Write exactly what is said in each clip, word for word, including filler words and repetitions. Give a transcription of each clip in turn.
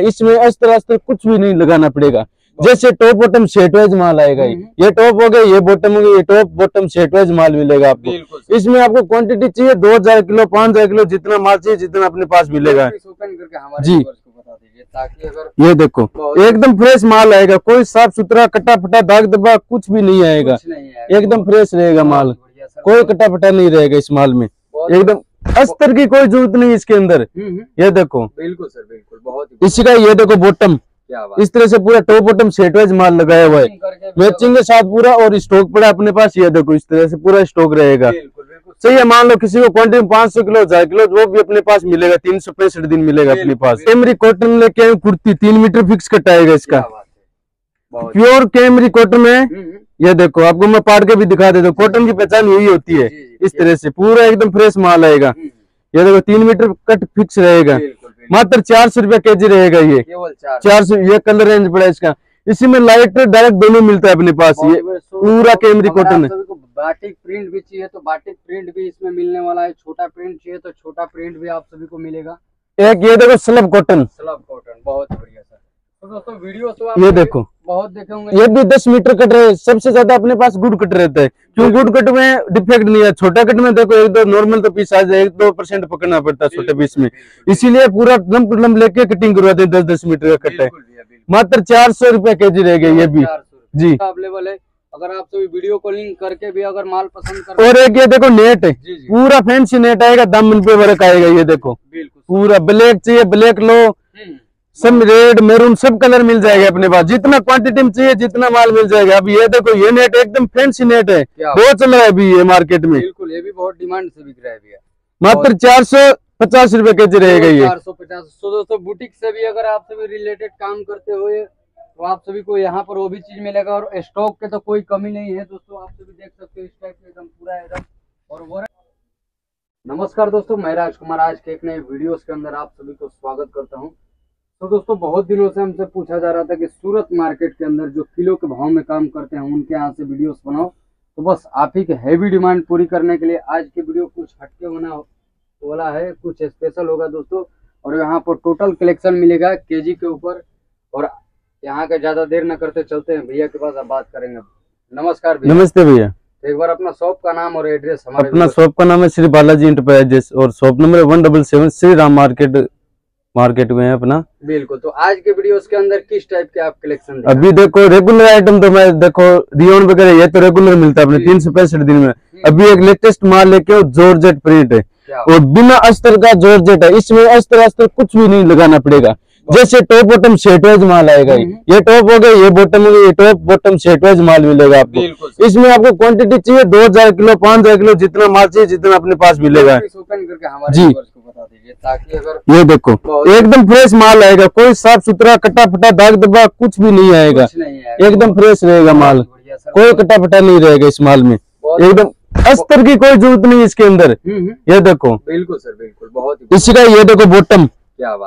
इसमें अस्त्र अस्त्र कुछ भी नहीं लगाना पड़ेगा। जैसे टॉप बॉटम सेट वाइज माल आएगा, ये टॉप हो गया, ये बॉटम हो गया, ये टॉप बॉटम सेट वाइज माल मिलेगा आपको। इसमें आपको क्वांटिटी चाहिए दो हजार किलो पाँच हजार किलो जितना माल चाहिए जितना अपने पास मिलेगा जी। ये देखो एकदम फ्रेश माल आएगा, कोई साफ सुथरा कटा फटा दाग दबा कुछ भी नहीं आएगा, एकदम फ्रेश रहेगा माल, कोई कटा फटा नहीं रहेगा इस माल में, एकदम अस्तर की कोई जरूरत नहीं इसके अंदर। ये देखो बिल्कुल सर बिल्कुल बहुत इसी का, ये देखो बॉटम, इस तरह से पूरा टॉप बॉटम सेट वाइज माल लगाया हुआ है मैचिंग के साथ पूरा, और स्टॉक पड़ा अपने पास। ये देखो इस तरह से पूरा स्टॉक रहेगा। सही है, मान लो किसी को क्वांटिटी में पाँच सौ किलो हजार किलो वो भी अपने पास मिलेगा, तीन सौ पैंसठ दिन मिलेगा अपने पास। कैमरी कॉटन में कैम कुर्ती तीन मीटर फिक्स कटाएगा इसका, प्योर कैमरी कॉटन में। ये देखो आपको मैं पाड़ के भी दिखा देता हूँ, कॉटन की पहचान यही होती है। इस तरह से पूरा एकदम फ्रेश माल आएगा। ये देखो तीन मीटर कट फिक्स रहेगा, मात्र चार सौ रुपया के जी रहेगा। ये चार सौ ये कलर रेंज पड़ा इसका। इसी में लाइट डायरेक्ट दोनों मिलता है अपने पास। ये पूरा कैमरी कॉटन है। बाटिक प्रिंट भी चाहिए तो बाटिक प्रिंट भी इसमें मिलने वाला है, छोटा प्रिंट चाहिए तो छोटा प्रिंट भी आप सभी को मिलेगा। एक ये देखो स्लब कॉटन, स्लब कॉटन बहुत बढ़िया सर। तो दोस्तों वीडियो ये देखो बहुत देखे होंगे। ये भी दस मीटर कट रहे, सबसे ज्यादा अपने पास गुड कट रहता है, क्यों गुड कट में डिफेक्ट नहीं है। छोटा कट में देखो एक दो नॉर्मल तो पीस आ जाए, एक दो परसेंट पकड़ना पड़ता है छोटे पीस में, इसीलिए पूरा लंप लंप लेके कटिंग करवाते हैं। दस दस मीटर का कट है, मात्र चार सौ रुपया के जी रह गई ये भी जी, अवेलेबल है। अगर आप सभी वीडियो कॉलिंग करके भी अगर माल पसंद कर। और एक ये देखो नेट है, पूरा फैंसी नेट आएगा, दामन पे वर्क आएगा। ये देखो पूरा ब्लैक चाहिए ब्लैक लो, सब रेड मैरून सब कलर मिल जाएगा अपने पास, जितना क्वांटिटी में चाहिए जितना माल मिल जाएगा। अब ये देखो ये नेट एकदम फैंसी नेट है, बहुत चल रहा है अभी ये मार्केट में। बिल्कुल, ये भी बहुत डिमांड से बिक रहा है भैया, मात्र चार सौ पचास रुपए के जी रहेगा ये। चार सौ पचास दोस्तों बुटीक से भी अगर आप सभी रिलेटेड काम करते हुए तो आप सभी को यहाँ पर वो भी चीज मिलेगा, और स्टॉक के तो कोई कमी नहीं है दोस्तों। आप सभी देख सकते हो इस टाइप का एकदम पूरा एकदम। और वो नमस्कार दोस्तों, मैं राजकुमार आज के एक नए वीडियोस के अंदर आप सभी को स्वागत करता हूँ। तो दोस्तों बहुत दिनों से हमसे पूछा जा रहा था कि सूरत मार्केट के अंदर जो किलो के भाव में काम करते हैं उनके यहाँ से वीडियोस बनाओ, तो बस आप ही की हैवी डिमांड पूरी करने के लिए आज की वीडियो कुछ हटके होना वाला है, कुछ स्पेशल होगा दोस्तों। और यहाँ पर टोटल कलेक्शन मिलेगा के जी के ऊपर। और यहाँ का ज्यादा देर न करते चलते हैं भैया के पास, अब बात करेंगे। नमस्कार भैया। नमस्ते भैया। एक बार अपना शॉप का नाम और एड्रेस। हमारे अपना शॉप का नाम है श्री बालाजी एंटरप्राइज और shop number one double seven, Shri Ram market market में है अपना। बिल्कुल, तो आज के वीडियो के अंदर किस टाइप के आप कलेक्शन? अभी देखो रेगुलर आइटम तो मैं देखो रियोन वगैरह ये तो रेगुलर मिलता है अपने तीन सौ पैंसठ दिन में। अभी एक लेटेस्ट माल लेके जॉर्जेट प्रिंट है और बिना अस्तर का जॉर्जेट है। इसमें अस्तर अस्तर कुछ भी नहीं लगाना पड़ेगा। जैसे टॉप बॉटम सेट वाइज माल आएगा, ये टॉप हो गया, ये बॉटम हो गया, ये टॉप बॉटम सेट वाइज माल मिलेगा आपको। इसमें आपको क्वांटिटी चाहिए दो हजार किलो पाँच हजार किलो जितना माल चाहिए जितना अपने पास मिलेगा जी। ताकि अगर ये देखो एकदम फ्रेश माल आएगा, कोई साफ सुथरा कटा फटा दाग दबा कुछ भी नहीं आएगा, एकदम फ्रेश रहेगा माल, कोई कटा फटा नहीं रहेगा इस माल में, एकदम अस्तर की कोई जरूरत नहीं इसके अंदर। ये देखो बिल्कुल सर बिल्कुल बहुत इसी का। ये देखो बॉटम,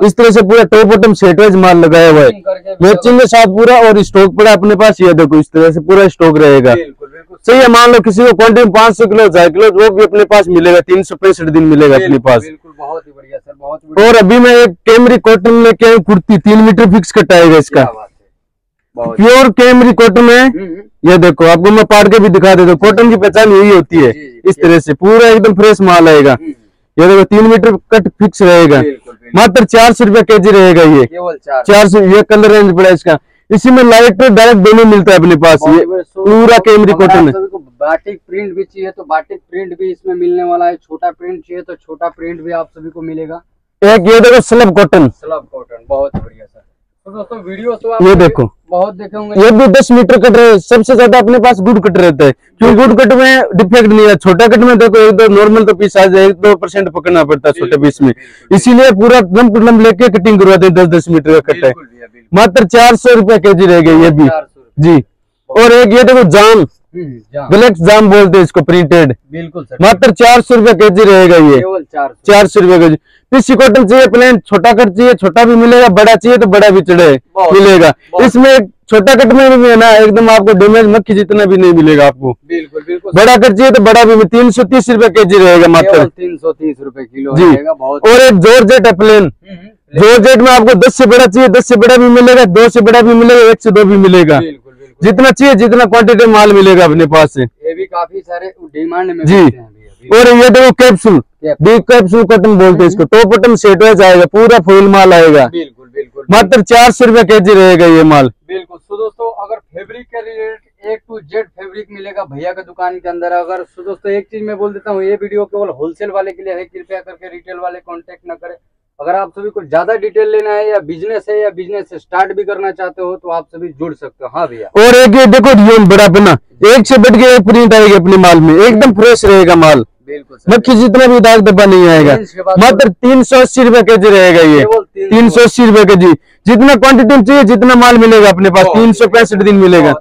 इस तरह से पूरा टॉप बॉटम सेट वाइज माल लगाया हुआ है मैचिंग के साथ पूरा, और स्टॉक पड़ा अपने पास। ये देखो इस तरह से पूरा स्टॉक रहेगा। सही है, मान लो किसी को क्वांटिटी में पाँच सौ किलो हजार किलो वो भी अपने पास मिलेगा, तीन सौ पैंसठ दिन मिलेगा अपने पास। बहुत ही बढ़िया सर बहुत। और अभी मैं एक कैमरी कॉटन में कैम कुर्ती तीन मीटर फिक्स कटाएगा इसका, प्योर कैमरी कॉटन में। ये देखो आपको मैं पाड़ के भी दिखा देता हूँ, कॉटन की पहचान यही होती है। इस तरह से पूरा एकदम फ्रेश माल आएगा। ये देखो तीन मीटर कट फिक्स रहेगा, मात्र चार सौ रुपया के जी रहेगा ये, चार सौ ये कलर रेंज पड़ा इसका। इसी में लाइट डायरेक्ट दोनों मिलता है अपने पास, ये पूरा कैमरी कॉटन है। बाटिक प्रिंट भी चाहिए तो बाटिक प्रिंट भी इसमें मिलने वाला है, छोटा प्रिंट चाहिए तो छोटा प्रिंट भी आप सभी को मिलेगा। एक ये देखो स्लब कॉटन, स्लब कॉटन बहुत बढ़िया सर। तो दोस्तों वीडियो ये देखो बहुत देखे होंगे। ये भी दस मीटर कट रहे, सबसे ज्यादा अपने पास गुड कट रहता है, क्यों गुड कट में डिफेक्ट नहीं है। छोटा कट में देखो एक दो नॉर्मल तो पीस आ जाए, एक दो परसेंट पकड़ना पड़ता है छोटे पीस में, इसीलिए पूरा लंप लंप लेके कटिंग करवाते हैं। दस दस मीटर का कट है, मात्र चार सौ रुपया के जी रह गई ये भी जी। और एक ये देखो जाम, ब्लैक जाम बोलते हैं इसको, प्रिंटेड बिल्कुल, मात्र चार सौ रुपया के जी रहेगा ये, चार सौ रुपया के जी। पीसी कॉटन चाहिए प्लेन, छोटा कट चाहिए छोटा भी मिलेगा, बड़ा चाहिए तो बड़ा भी चढ़े मिलेगा। इसमें छोटा कट में भी है ना एकदम आपको डैमेज मक्खी जितना भी नहीं मिलेगा आपको, बिल्कुल बिल्कुल। बड़ा कट चाहिए तो बड़ा भी तीन सौ तीस रुपए के जी रहेगा मात्र, तीन सौ तीस रुपए किलो जी। और एक जॉर्जेट है प्लेन, जोर रेट में आपको दस से बड़ा चाहिए दस से बड़ा भी मिलेगा, दो से बड़ा भी मिलेगा, एक से दो भी मिलेगा, बिल्कुल, बिल्कुल। जितना चाहिए जितना क्वांटिटी माल मिलेगा अपने पास से। ये भी काफी सारे डिमांड में जी। और ये देखो कैप्सूल, डी कैप्सूल कॉटन बोलते हैं इसको, टॉप बॉटम सेट वाइज आएगा, पूरा फुल माल आएगा, बिल्कुल बिल्कुल, मात्र चार सौ रुपया के जी रहेगा ये माल, बिल्कुल। तो दोस्तों अगर फैब्रिक का rate A to Z fabric मिलेगा भैया का दुकान के अंदर। अगर तो दोस्तों एक चीज मैं बोल देता हूँ, ये वीडियो केवल होलसेल वाले के लिए है, कृपया करके रिटेल वाले कॉन्टेक्ट न करें। अगर आप सभी को ज्यादा डिटेल लेना है या बिजनेस है या बिजनेस से स्टार्ट भी करना चाहते हो तो आप सभी जुड़ सकते हो। हाँ भैया। और एक ये देखो रियल बड़ा पना, एक से बढ़ के एक प्रिंट आएगी अपने माल में, एकदम फ्रेश रहेगा माल, बिल्कुल मक्खी जितना भी दाग धब्बा नहीं आएगा। मात्र तीन सौ अस्सी रुपए के जी रहेगा ये, तीन सौ अस्सी रुपए के जी। जितना क्वांटिटी चाहिए जितना माल मिलेगा अपने पास, तीन सौ पैंसठ दिन मिलेगा।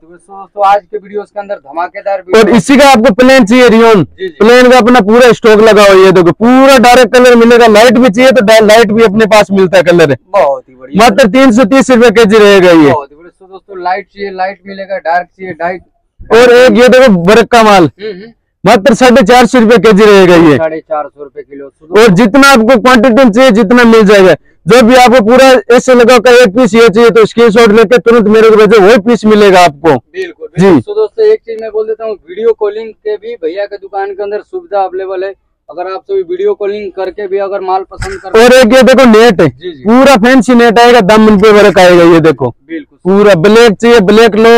तो आज के वीडियो के अंदर धमाकेदार। और इसी का आपको प्लेन चाहिए रियोन, प्लेन का अपना पूरा स्टॉक लगा हुआ है, देखो पूरा डायरेक्ट कलर मिलेगा। लाइट भी चाहिए तो लाइट भी अपने पास मिलता है कलर, बहुत ही बढ़िया। मात्र तीन सौ तीस रुपए के जी रहेगा ये। दोस्तों लाइट चाहिए लाइट मिलेगा, डार्क चाहिए डार्क। और एक ये देखो बर्क का माल, मात्र साढ़े चार सौ रुपए के जी रहेगा ये, साढ़े चार सौ रुपए किलो। और जितना आपको क्वांटिटी चाहिए जितना मिल जाएगा, जो भी आपको पूरा ऐसे लगा कर एक पीस ये चाहिए तो स्क्रीन शॉट लेके तुरंत मेरे को भेजो, वही पीस मिलेगा आपको, बिल्कुल जी। तो दोस्तों एक चीज मैं बोल देता हूँ, वीडियो कॉलिंग के भी भैया के दुकान के अंदर सुविधा अवेलेबल है। अगर आप सभी वीडियो कॉलिंग करके भी अगर माल पसंद कर। और एक ये देखो नेट है, पूरा फैंसी नेट आएगा, दामन पे वर्क आएगा ये देखो, बिल्कुल पूरा ब्लैक चाहिए ब्लैक लो,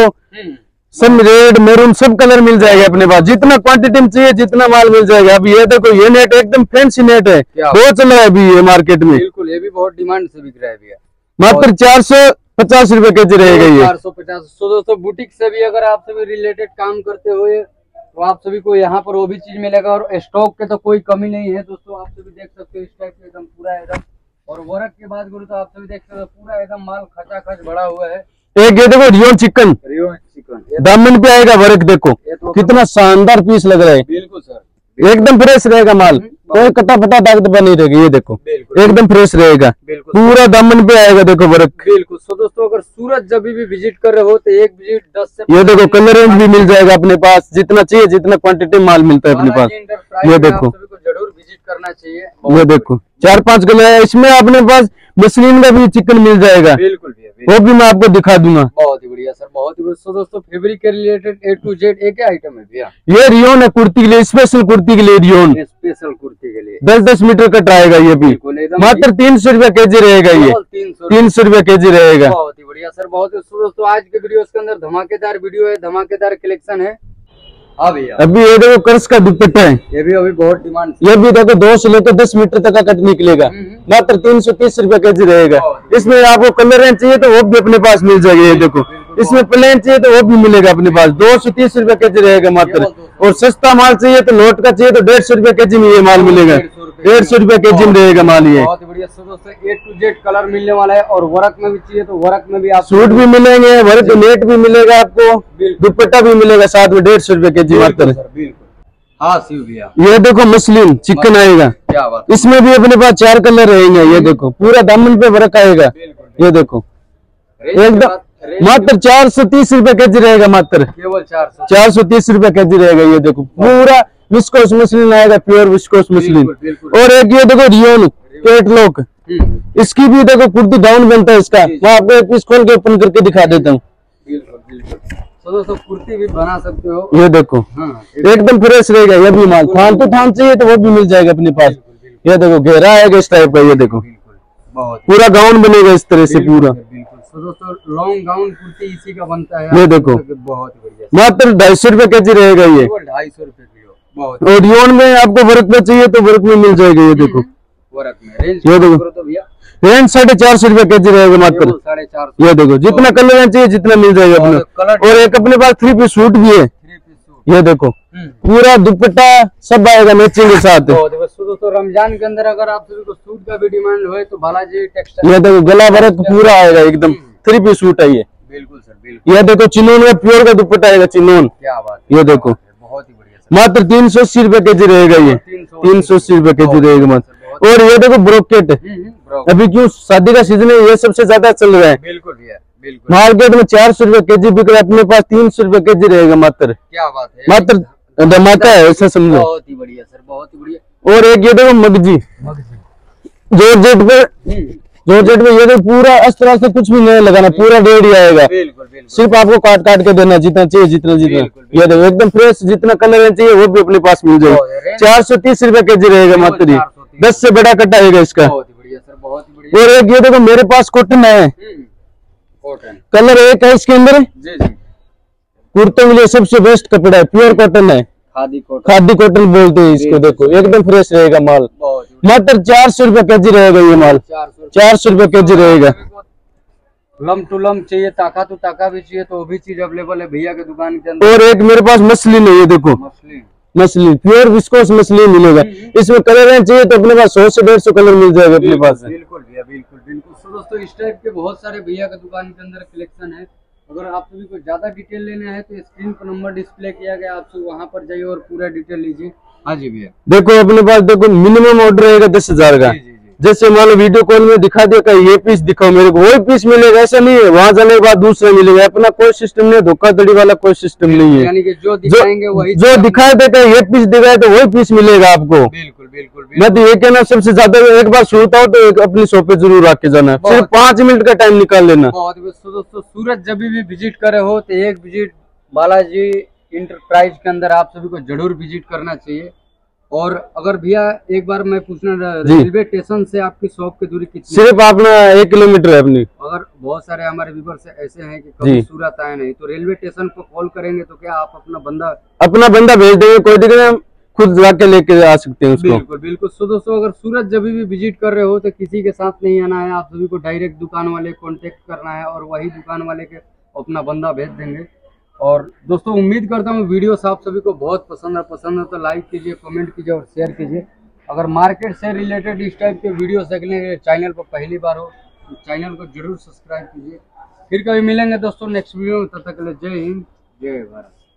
सब रेड मेरून सब कलर मिल जाएगा अपने पास। जितना क्वांटिटी में चाहिए जितना माल मिल जाएगा। अब ये देखो ये नेट एकदम फैंसी नेट है, बहुत चल रहा है अभी ये मार्केट में, बिल्कुल ये भी बहुत डिमांड से बिक रहा है भैया। मात्र चार सौ पचास रुपए के जी रहेगा ये, चार सौ पचास। तो दोस्तों बुटीक से भी अगर आप सभी रिलेटेड काम करते हुए तो आप सभी को यहाँ पर वो भी चीज मिलेगा। और स्टॉक के तो कोई कमी नहीं है दोस्तों, आप सभी देख सकते हो इस टाइप एकदम पूरा एकदम। और वर्क की बात करूँ तो आप सभी देख सकते हो पूरा एकदम माल खचाखच भरा हुआ है। एक ये देखो रियोन चिकन, रियोन चिकन दामन पे आएगा वर्क, देखो कितना शानदार पीस लग रहा है, बिल्कुल सर एकदम फ्रेश रहेगा माल, कोई कटा फटा दाग धब्बा नहीं रहेगा ये देखो, एकदम फ्रेश रहेगा, पूरा दामन पे आएगा देखो वर्क, बिल्कुल। सो दोस्तों अगर सूरत जब भी विजिट कर रहे हो तो एक विजिट दस से ये देखो कलर रेंज भी मिल जाएगा अपने पास, जितना चाहिए जितना क्वांटिटी माल मिलता है अपने पास। ये देखो जरूर विजिट करना चाहिए, ये देखो चार पांच कलर है इसमें, अपने पास मसलिन का भी चिकन मिल जाएगा, बिल्कुल वो भी मैं आपको दिखा दूंगा, बहुत ही बढ़िया सर, बहुत ही बढ़िया। दोस्तों फैब्रिक के रिलेटेड ए टू जेड एक आइटम है भैया। ये रियोन है कुर्ती के लिए, स्पेशल कुर्ती के लिए रियोन, स्पेशल कुर्ती के लिए दस दस मीटर कट आएगा ये भी, मात्र तीन सौ रुपया के जी रहेगा ये, तीन सौ रुपया के जी रहेगा, बहुत ही बढ़िया सर, बहुत ही। दोस्तों आज के वीडियो के अंदर धमाकेदार वीडियो है, धमाकेदार कलेक्शन है। हाँ भैया अभी ये देखो कर्स का दुपट्टा है, ये भी अभी बहुत डिमांड, ये भी देखो दो से लेकर दस मीटर तक का कट निकलेगा, मात्र तीन सौ तीस रुपए के जी रहेगा। इसमें आपको कलर रेंज चाहिए तो वो भी अपने पास मिल जाएगा ये देखो, इसमें प्लेन चाहिए तो वो भी मिलेगा अपने पास, दो सौ तीस रुपए के जी रहेगा मात्र। और सस्ता माल चाहिए तो लोट का चाहिए तो डेढ़ सौ रुपए के जी में ये माल मिलेगा, डेढ़ सौ रुपए के जी में रहेगा माल ये, बहुत बढ़िया। दोस्तों ए टू जेड कलर मिलने वाला है। और वर्क में भी चाहिए तो वर्क में भी आप सूट भी मिलेंगे, वर्क नेट भी मिलेगा आपको, दुपट्टा भी मिलेगा साथ में डेढ़ सौ रुपए के जी मात्र। हाँ शिव भैया ये देखो मसलिन चिकन आएगा, क्या बात, इसमें भी अपने पास चार कलर रहेंगे ये देखो, पूरा दामन पे वर्क आएगा ये देखो, एकदम मात्र चार सौ तीस रुपए के जी रहेगा, मात्र केवल चार सौ चार सौ तीस रुपए के जी रहेगा ये देखो, पूरा विस्कोस मसलिन आएगा, प्योर विस्कोस मसलिन। और एक ये देखो रियोन कैटलॉग, इसकी भी देखो कुर्ती डाउन बनता है इसका, मैं आपको एक पीस खोल के ओपन करके दिखा देता हूँ। तो दोस्तों कुर्ती भी बना सकते हो ये देखो, एकदम फ्रेश रहेगा ये भी माल, थान तो थान चाहिए तो वो भी मिल जाएगा अपने पास। ये देखो घेरा आएगा इस टाइप का, ये देखो पूरा गाउन बनेगा इस तरह से पूरा। तो दोस्तों लॉन्ग गाउन कुर्ती इसी का बनता है ये देखो, बहुत बढ़िया, मात्र ढाई सौ रुपए के जी रहेगा ये, ढाई सौ रुपए किलो। और रियोन में आपको वर्क में चाहिए तो वर्क में मिल जाएगा ये देखो, वर्क में रेंज ये देखो, तो भैया रेंज साढ़े चार सौ रुपए के जी रहेगा मात्र, साढ़े चार सौ ये देखो, जितना कलर चाहिए जितना मिल जाएगा अपना। और एक अपने पास थ्री पीस सूट भी है ये देखो, पूरा दुपट्टा सब आएगा मैचिंग के साथ। दोस्तों रमजान के अंदर अगर आप सभी को सूट का भी डिमांड हो तो बालाजी टेक्सटाइल ये देखो, गला वर्क पूरा आएगा एकदम, थ्री पीस सूट है ये, बिल्कुल सर बिल्कुल। ये देखो चिनोन में प्योर का दुपट्टा आएगा, चिनोन क्या बात, ये देखो बहुत ही बढ़िया, मात्र तीन सौ अस्सी रुपए के जी रहेगा ये, तीन सौ अस्सी रुपए के जी रहेगा मात्र। और ये देखो ब्रोकेट, अभी क्यों शादी का सीजन है, ये सबसे ज्यादा चल रहा है, बिल्कुल भैया बिल्कुल। मार्केट में चार सौ रुपए के जी बिक रहा है, अपने पास तीन सौ रुपए के जी रहेगा मात्र, क्या बात है, मात्र धमाका है ऐसा समझो, बहुत ही बढ़िया सर, बहुत ही बढ़िया। और एक ये देखो मगजी, मगजी जोर जेट पे रोटेट में ये तो पूरा इस तरह से कुछ भी नहीं लगाना, पूरा रेड ही आएगा। सिर्फ आपको काट काट के देना जितना चाहिए, जितना जितना ये देखो एकदम फ्रेश, जितना कलर चाहिए वो भी अपने पास मिल जाएगा। चार सौ तीस रुपए के जी रहेगा मात्र, दस से बड़ा कट्टा आएगा इसका। और एक ये देखो मेरे पास कॉटन है, कलर एक है इसके अंदर, कुर्तों के लिए सबसे बेस्ट कपड़ा है, प्योर कॉटन है, खादी कॉटन, खादी कॉटन बोलते हैं इसको। देखो एकदम फ्रेश रहेगा माल, मात्र चार सौ रूपये के जी रहेगा ये माल, चार सौ रूपये के जी रहेगा। लम टू लम चाहिए, ताका तो ताका भी चाहिए, तो भी चीज अवेलेबल है भैया के दुकान के अंदर। और एक मेरे पास मछली है, देखो मछली, मछली प्योर विस्कोस मछली मिलेगा। इसमें कलर चाहिए तो अपने पास सौ से डेढ़ सौ कलर मिल जाएगा अपने पास। बिल्कुल भैया, बिल्कुल बिल्कुल। तो दोस्तों इस टाइप के बहुत सारे भैया के दुकान के अंदर कलेक्शन है। अगर आप सभी को ज्यादा डिटेल लेना है तो स्क्रीन पर नंबर डिस्प्ले किया गया, आप सब वहाँ पर जाइए और पूरा डिटेल लीजिए। हाँ जी भैया, देखो अपने पास देखो मिनिमम ऑर्डर रहेगा दस हजार का। जैसे मान लो वीडियो कॉल में दिखा दिया ये पीस दिखाओ मेरे को, वही पीस मिलेगा, ऐसा नहीं है वहाँ जाने के बाद दूसरा मिलेगा। अपना कोई सिस्टम नहीं है, धोखाधड़ी वाला कोई सिस्टम नहीं है। यानी कि जो दिखाएंगे वही, जो दिखाए देते ये पीस दिखाए तो वही पीस मिलेगा आपको। बिल्कुल बिल्कुल। मैं तो ये कहना सबसे ज्यादा एक बार सुनता हूँ तो अपनी शॉप पे जरूर आके जाना, सिर्फ पाँच मिनट का टाइम निकाल लेना। दोस्तों सूरत जब भी विजिट करे हो तो एक विजिट बालाजी एंटरप्राइज के अंदर आप सभी को जरूर विजिट करना चाहिए। और अगर भैया एक बार मैं पूछना, रेलवे स्टेशन से आपकी शॉप की दूरी कितनी? सिर्फ आपने एक किलोमीटर है अपनी। अगर बहुत सारे हमारे व्यूअर्स ऐसे हैं कि कभी सूरत आए नहीं, तो रेलवे स्टेशन को कॉल करेंगे तो क्या आप अपना बंदा अपना बंदा भेज देंगे? कोई दिक्कत, खुद जाके लेके आ सकते हैं उसको। बिल्कुल बिल्कुल। सो दोस्तों अगर सूरत जब भी विजिट कर रहे हो तो किसी के साथ नहीं आना है, आप सभी को डायरेक्ट दुकान वाले कॉन्टेक्ट करना है और वही दुकान वाले के अपना बंदा भेज देंगे। और दोस्तों उम्मीद करता हूँ वीडियोस आप सभी को बहुत पसंद है, पसंद है तो लाइक कीजिए, कमेंट कीजिए और शेयर कीजिए। अगर मार्केट से रिलेटेड इस टाइप के वीडियोस देखने के लिए चैनल पर पहली बार हो तो चैनल को जरूर सब्सक्राइब कीजिए। फिर कभी मिलेंगे दोस्तों नेक्स्ट वीडियो में, तब तक के लिए जय हिंद, जय भारत।